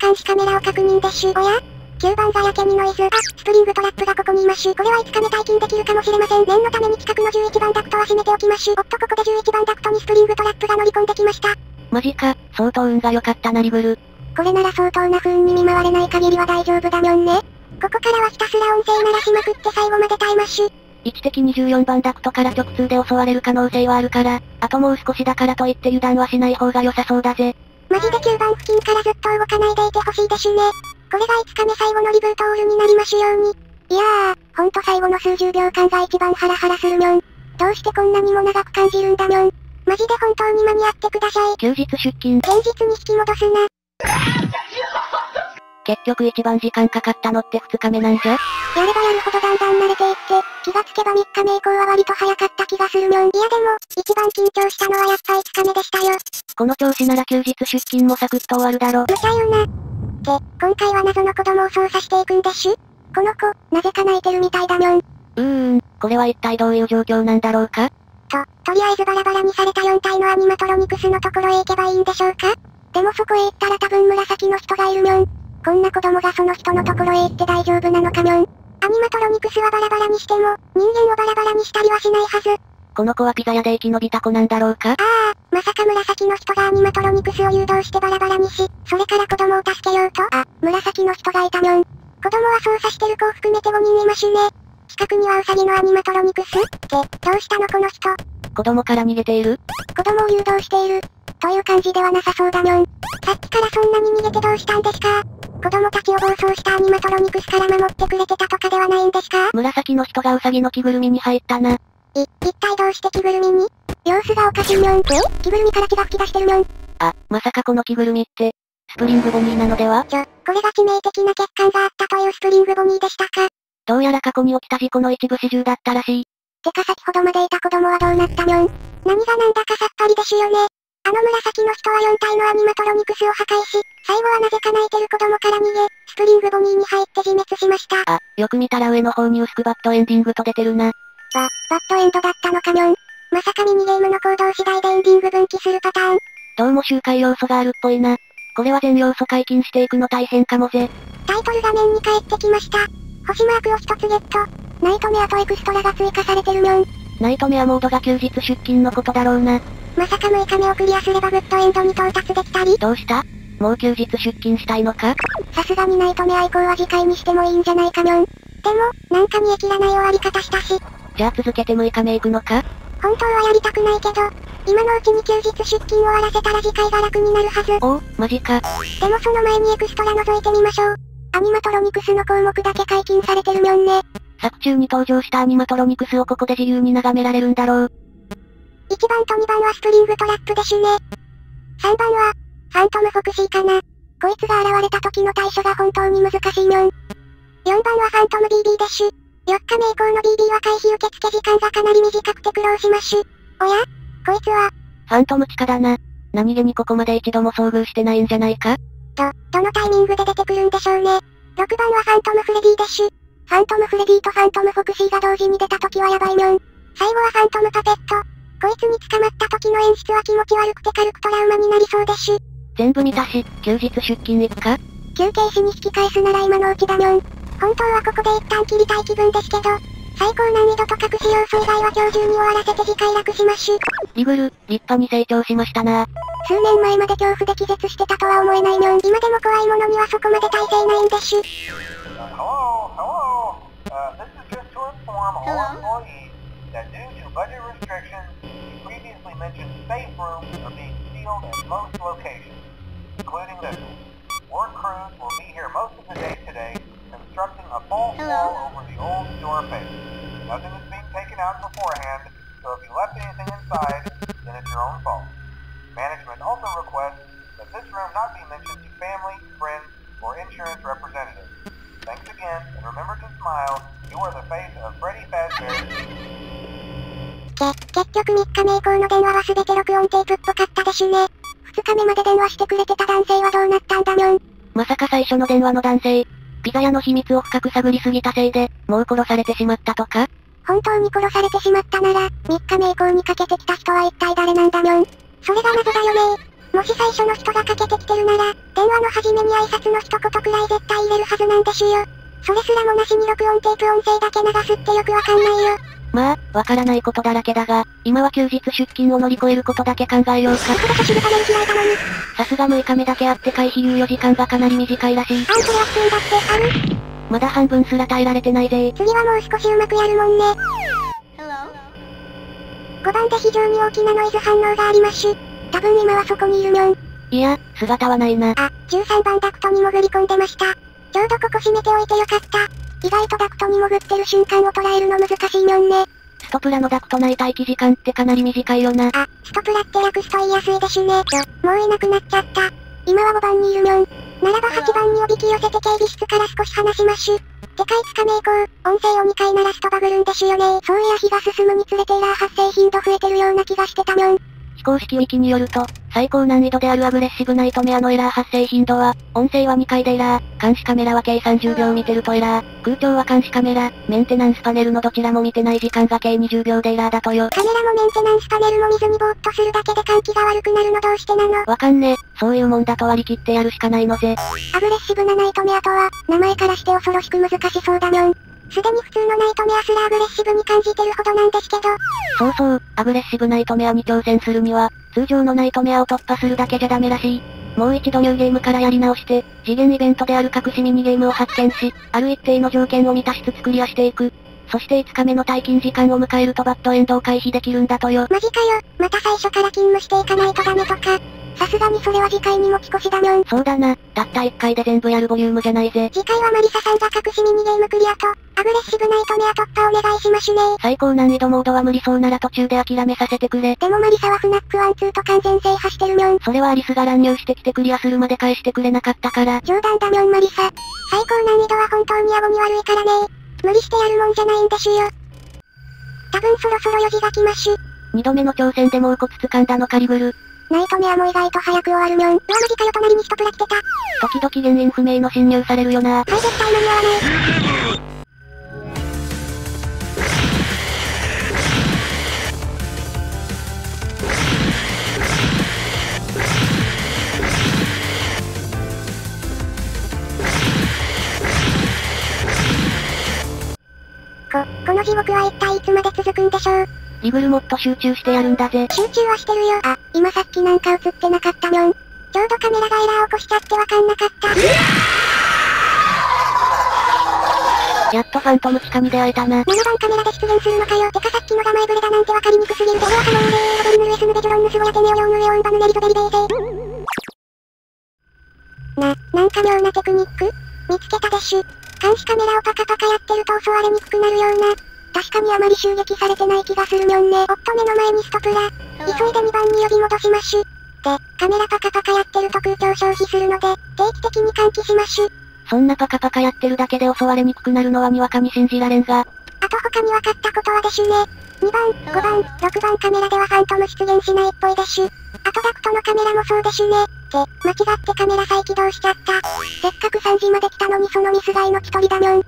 監視カメラを確認でしゅ。おや？きゅうばんがやけにノイズ。あ、スプリングトラップがここにいましゅ。これはいつかめ退勤できるかもしれません。念のために近くのじゅういちばんダクトは閉めておきましゅ。おっとここでじゅういちばんダクトにスプリングトラップが乗り込んできました。マジか、相当運が良かったなリグル。これなら相当な不運に見舞われない限りは大丈夫だにょんね。ここからはひたすら音声鳴らしまくって最後まで耐えましゅ。位置的にじゅうよんばんダクトから直通で襲われる可能性はあるから、あともう少しだからといって油断はしない方が良さそうだぜ。マジできゅうばん付近からずっと動かないでいてほしいでしゅね。これがいつかめ最後のリブートオールになりましゅように。いやー、ほんと最後の数十秒間が一番ハラハラするにょん。どうしてこんなにも長く感じるんだにょん。マジで本当に間に合ってください。休日出勤。現実に引き戻すな。結局一番時間かかったのって二日目なんじゃ。やればやるほどだんだん慣れていって、気がつけば三日目以降は割と早かった気がするにょん。いやでも、一番緊張したのはやっぱいつかめでしたよ。この調子なら休日出勤もサクッと終わるだろ。むちゃ言うな。って、今回は謎の子供を操作していくんでしゅ。この子、なぜか泣いてるみたいだにょん。うーん、これは一体どういう状況なんだろうか。と、とりあえずバラバラにされたよんたいのアニマトロニクスのところへ行けばいいんでしょうか。でもそこへ行ったら多分紫の人がいるにょん。こんな子供がその人のところへ行って大丈夫なのかにょん。アニマトロニクスはバラバラにしても、人間をバラバラにしたりはしないはず。この子はピザ屋で生き延びた子なんだろうか。ああ、まさか紫の人がアニマトロニクスを誘導してバラバラにし、それから子供を助けようと。あ、紫の人がいたにょん。子供は操作してる子を含めてごにんいましゅね。近くにはウサギのアニマトロニクス。って、どうしたのこの人。子供から逃げている？子供を誘導している。という感じではなさそうだにょん。さっきからそんなに逃げてどうしたんですか。子供たちを暴走したアニマトロニクスから守ってくれてたとかではないんですか。紫の人がウサギの着ぐるみに入ったな。い、一体どうして着ぐるみに。様子がおかしいにょん。え？着ぐるみから血が噴き出してるにょん。あ、まさかこの着ぐるみって、スプリングボニーなのでは。ちょ、これが致命的な欠陥があったというスプリングボニーでしたか。どうやら過去に起きた事故の一部始終だったらしい。てか先ほどまでいた子供はどうなったにょん。何がなんだかさっぱりでしゅよね。あの紫の人はよんたいのアニマトロニクスを破壊し、最後はなぜか泣いてる子供から逃げ、スプリングボニーに入って自滅しました。あ、よく見たら上の方に薄くバッドエンディングと出てるな。バ、バッドエンドだったのかにょん。まさかミニゲームの行動次第でエンディング分岐するパターン。どうも周回要素があるっぽいな。これは全要素解禁していくの大変かもぜ。タイトル画面に帰ってきました。星マークを一つゲット。ナイトメアとエクストラが追加されてるにょん。ナイトメアモードが休日出勤のことだろうな。まさかむいかめをクリアすればグッドエンドに到達できたり。どうした?もう休日出勤したいのか?さすがにナイトメア以降は次回にしてもいいんじゃないかにょん。でも、なんか煮え切らない終わり方したし。じゃあ続けてむいかめ行くのか?本当はやりたくないけど、今のうちに休日出勤を終わらせたら次回が楽になるはず。おお、マジか。でもその前にエクストラ覗いてみましょう。アニマトロニクスの項目だけ解禁されてるにょんね。作中に登場したアニマトロニクスをここで自由に眺められるんだろう。いちばんとにばんはスプリングトラップでしゅね。さんばんは、ファントムフォクシーかな。こいつが現れた時の対処が本当に難しいにょん。よんばんはファントム ビービー でしゅ。よっかめ以降の ビービー は回避受付時間がかなり短くて苦労しましゅ。おや?こいつは、ファントム地下だな。何気にここまで一度も遭遇してないんじゃないか?ど、どのタイミングで出てくるんでしょうね。ろくばんはファントムフレディでしゅ。ファントムフレディとファントムフォクシーが同時に出た時はやばいにょん。最後はファントムパペット。こいつに捕まった時の演出は気持ち悪くて軽くトラウマになりそうでしゅ。全部見たし、休日出勤行くか?休憩しに引き返すなら今のうちだにょん。本当はここで一旦切りたい気分ですけど、最高難易度と隠し要素以外は今日中に終わらせて次回楽しましゅ。リグル、立派に成長しましたな。数年前まで恐怖で気絶してたとは思えないにょん。今でも怖いものにはそこまで耐性ないんでしゅ。結局みっかめ以降の電話は全て録音テープっぽかったでしゅね。ふつかめまで電話してくれてた男性はどうなったんだにょん。まさか最初の電話の男性、ピザ屋の秘密を深く探りすぎたせいで、もう殺されてしまったとか?本当に殺されてしまったなら、みっかめ以降にかけてきた人は一体誰なんだにょん。それが謎だよね。もし最初の人がかけてきてるなら、電話の初めに挨拶の一言くらい絶対入れるはずなんでしゅよ。それすらもなしに録音テープ音声だけ流すってよくわかんないよ。まあ、わからないことだらけだが、今は休日出勤を乗り越えることだけ考えようか。さすがむいかめだけあって回避ゆうよじかんがかなり短いらしい。あんそれは普通だって、あんまだ半分すら耐えられてないぜ。次はもう少しうまくやるもんね。ごばんで非常に大きなノイズ反応がありましゅ。多分今はそこにいるにょん。いや、姿はないな。あ、じゅうさんばんダクトに潜り込んでました。ちょうどここ閉めておいてよかった。意外とダクトに潜ってる瞬間を捉えるの難しいにょんね。ストプラのダクト内待機時間ってかなり短いよな。あ、ストプラって略すと言いやすいでしゅね。もういなくなっちゃった。今はごばんにいるにょん。ならばはちばんにおびき寄せて警備室から少し離しましゅ。でかいつかめ以降、音声をにかい鳴らすとバグるんでしゅよね。そういや日が進むにつれてエラー発生頻度増えてるような気がしてたにょん。非公式ウィキによると、最高難易度であるアグレッシブナイトメアのエラー発生頻度は、音声はにかいでエラー、監視カメラは計さんじゅうびょう見てるとエラー、空調は監視カメラ、メンテナンスパネルのどちらも見てない時間が計にじゅうびょうでエラーだとよ。カメラもメンテナンスパネルも見ずにぼーっとするだけで換気が悪くなるのどうしてなの?わかんね、そういうもんだと割り切ってやるしかないのぜ。アグレッシブなナイトメアとは、名前からして恐ろしく難しそうだにょん。すでに普通のナイトメアすらアグレッシブに感じてるほどなんですけど。そうそう、アグレッシブナイトメアに挑戦するには、通常のナイトメアを突破するだけじゃダメらしい。もう一度ニューゲームからやり直して、次元イベントである隠しミニゲームを発見し、ある一定の条件を満たしつつクリアしていく。そしていつかめの退勤時間を迎えるとバッドエンドを回避できるんだとよ。マジかよ、また最初から勤務していかないとダメとか。さすがにそれは次回に持ち越しだにょん。そうだな、たったいっかいで全部やるボリュームじゃないぜ。次回はマリサさんが隠しミニゲームクリアと、アグレッシブナイトメア突破お願いしましゅね。最高難易度モードは無理そうなら途中で諦めさせてくれ。でもマリサはフナックいち、にと完全制覇してるにょん。それはアリスが乱入してきてクリアするまで返してくれなかったから。冗談だにょんマリサ。最高難易度は本当に顎に悪いからね。無理してやるもんじゃないんでしゅよ。多分そろそろよじが来ましゅ。にどめの挑戦でもうコツ掴んだのかリグル。ナイトメアも意外と早く終わるにょん。うわマジかよ、隣にストプラ来てた。時々原因不明の侵入されるよな。はい、絶対間に合わない。こ、この地獄は一体いつまで続くんでしょう。リグルもっと集中してやるんだぜ。集中はしてるよ。あ、今さっきなんか映ってなかったにょん。ちょうどカメラがエラーを起こしちゃってわかんなかった。やっとファントムチカに出会えたな。ななばんカメラで出現するのかよ。てかさっきのが前ブレだなんてわかりにくすぎるぜ。オーカモンレーロドリムルエスムベジョロンヌスゴヤテネオヨームウエオンバヌネリゾベリベーセな、なんか妙なテクニック見つけたでしゅ。監視カメラをパカパカやってると襲われにくくなるような。確かにあまり襲撃されてない気がするにょんね。おっと目の前にストプラ。急いでにばんに呼び戻しましゅ。で、カメラパカパカやってると空調消費するので、定期的に換気しましゅ。そんなパカパカやってるだけで襲われにくくなるのはにわかに信じられんが。あと他に分かったことはでしゅね。にばん、ごばん、ろくばんカメラではファントム出現しないっぽいでしゅ。あとダクトのカメラもそうでしゅね。って、間違ってカメラ再起動しちゃった。せっかくさんじまで来たのにそのミスが命取りだにょん。あと、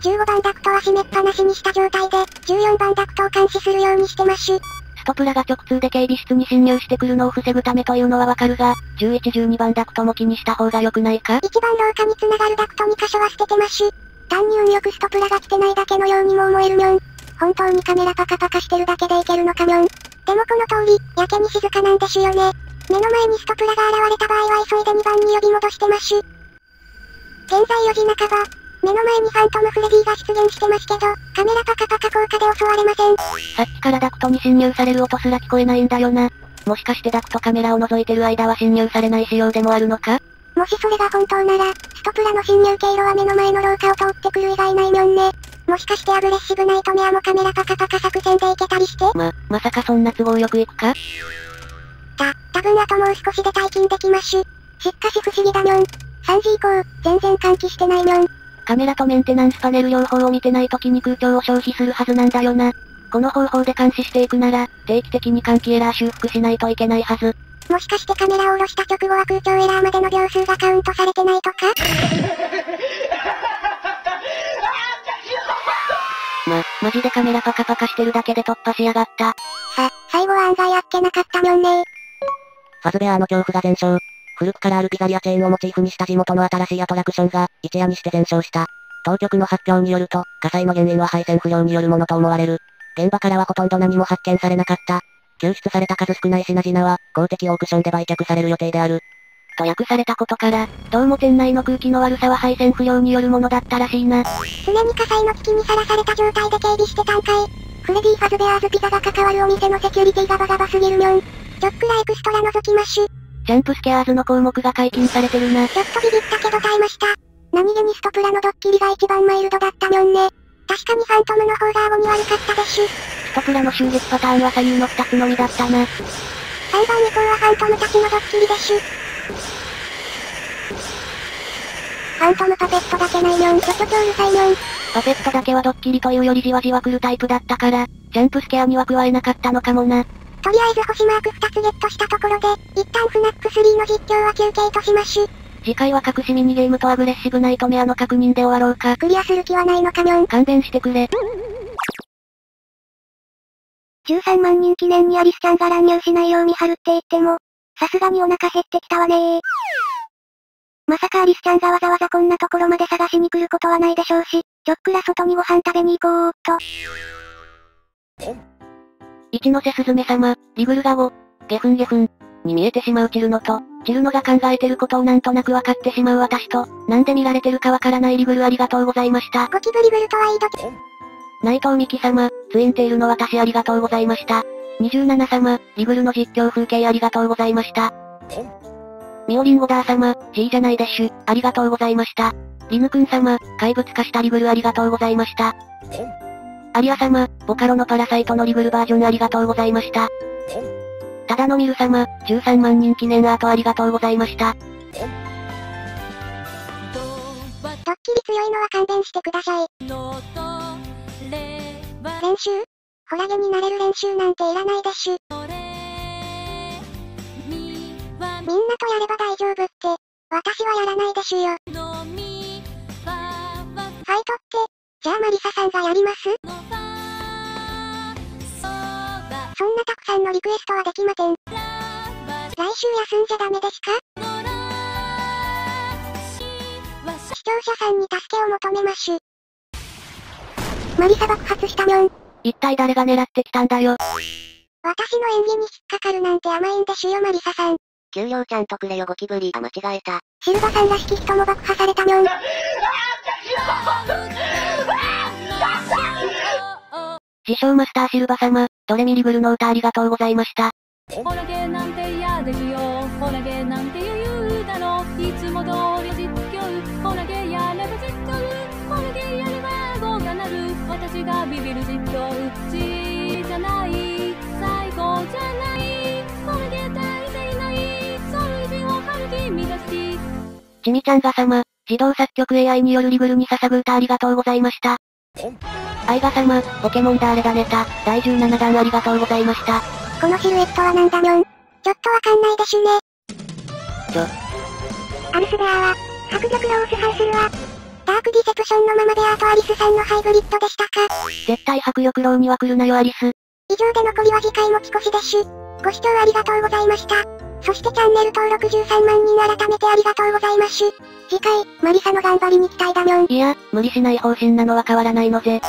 じゅうごばんダクトは閉めっぱなしにした状態で、じゅうよんばんダクトを監視するようにしてましゅ。ストプラが直通で警備室に侵入してくるのを防ぐためというのはわかるが、じゅういち、じゅうにばんダクトも気にした方が良くないか？ いち 番廊下に繋がるダクトに箇所は捨ててましゅ。単に運よくストプラが来てないだけのようにも思えるにょん。本当にカメラパカパカしてるだけでいけるのかにょん。でもこの通り、やけに静かなんでしゅよね。目の前にストプラが現れた場合は急いでにばんに呼び戻してましゅ。現在よじなかば。目の前にファントムフレディが出現してますけど、カメラパカパカ効果で襲われません。さっきからダクトに侵入される音すら聞こえないんだよな。もしかしてダクトカメラを覗いてる間は侵入されない仕様でもあるのか？もしそれが本当なら、ストプラの侵入経路は目の前の廊下を通ってくる以外ないにょんね。もしかしてアグレッシブナイトメアもカメラパカパカ作戦でいけたりして？ま、まさかそんな都合よくいくか？た、多分あともう少しで退勤できましゅ。しっかし不思議だにょん。さんじ以降、全然換気してないにょん。カメラとメンテナンスパネル両方を見てない時に空調を消費するはずなんだよな。この方法で監視していくなら、定期的に換気エラー修復しないといけないはず。もしかしてカメラを下ろした直後は空調エラーまでの秒数がカウントされてないとか？ま、マジでカメラパカパカしてるだけで突破しやがった。さ、最後は案外あっけなかったにょんね。ファズベアーの恐怖が全勝。古くからあるピザリアチェーンをモチーフにした地元の新しいアトラクションが、一夜にして全焼した。当局の発表によると、火災の原因は配線不良によるものと思われる。現場からはほとんど何も発見されなかった。救出された数少ない品々は、公的オークションで売却される予定である。と訳されたことから、どうも店内の空気の悪さは配線不良によるものだったらしいな。常に火災の危機にさらされた状態で警備してたんかい。フレディ・ファズベアーズピザが関わるお店のセキュリティがバガバすぎるにょん。ちょっくらエクストラ覗きましゅ。ジャンプスケアーズの項目が解禁されてるな。ちょっとビビったけど耐えました。何気にストプラのドッキリが一番マイルドだったにょんね。確かにファントムの方が顎に悪かったでしゅ。ストプラの襲撃パターンは左右のふたつのみだったな。さんばん以降はファントムたちのドッキリでしゅ。ファントムパペットだけないにょん。ちょちょちょうるさいにょん。パペットだけはドッキリというよりじわじわ来るタイプだったから、ジャンプスケアには加えなかったのかもな。とりあえず星マークふたつゲットしたところで、一旦フナックスリーの実況は休憩としましゅ。次回は隠しミニゲームとアグレッシブナイトメアの確認で終わろうか。クリアする気はないのかにょん。勘弁してくれ。じゅうさんまんにん記念にアリスちゃんが乱入しないよう見張るって言っても、さすがにお腹減ってきたわねー。まさかアリスちゃんがわざわざこんなところまで探しに来ることはないでしょうし、ちょっくら外にご飯食べに行こうーっと。一ノ瀬すずめ様、リグルがご、ゲフンゲフン、に見えてしまうチルノと、チルノが考えてることをなんとなくわかってしまう私と、なんで見られてるかわからないリグルありがとうございました。ゴキブリグルとはいいどけ。内藤美希様、ツインテールの私ありがとうございました。にじゅうなな様、リグルの実況風景ありがとうございました。ミオリンゴダー様、G じゃないでしゅ、ありがとうございました。リヌくん様、怪物化したリグルありがとうございました。アリア様、ボカロのパラサイトのリグルバージョンありがとうございました。ただのミル様、じゅうさんまんにん記念アートありがとうございました。ドッキリ強いのは勘弁してください。練習？ホラゲになれる練習なんていらないでしゅ。みんなとやれば大丈夫って、私はやらないでしゅよ。ファイトって、じゃあマリサさんがやります？そんなたくさんのリクエストはできません。来週休んじゃダメですか？視聴者さんに助けを求めましゅ。マリサ爆発したにょん。一体誰が狙ってきたんだよ。私の演技に引っかかるなんて甘えんでしゅよマリサさん。給料ちゃんとくれよゴキブリ。あ、間違えた。シルバさんらしき人も爆破されたにょん。自称マスターシルバ様、ドレミリブルの歌ありがとうございました。オラゲなんて嫌ですよ。オラゲなんて言うだろ。いつも通り実況。オラゲやれば実況。オラゲやれば顎が鳴る。私がビビる実況。うちじゃない。最高じゃない。オラゲ足りていない。そういう字を書く君が好き。ちみちゃんが様、自動作曲 エーアイ によるリブルに捧ぐ歌ありがとうございました。アイガ様、ポケモンだあれだネタ、だいじゅうななだんありがとうございました。このシルエットはなんだにょん。ちょっとわかんないでしゅね。ちょ。アルスベアーは、迫力ロースハイするわ。ダークディセプションのままベアーとアリスさんのハイブリッドでしたか。絶対迫力ローには来るなよアリス。以上で残りは次回もちこしでしゅ。ご視聴ありがとうございました。そしてチャンネル登録じゅうさんまんにん改めてありがとうございましゅ。次回、マリサの頑張りに期待だにょん。いや、無理しない方針なのは変わらないのぜ。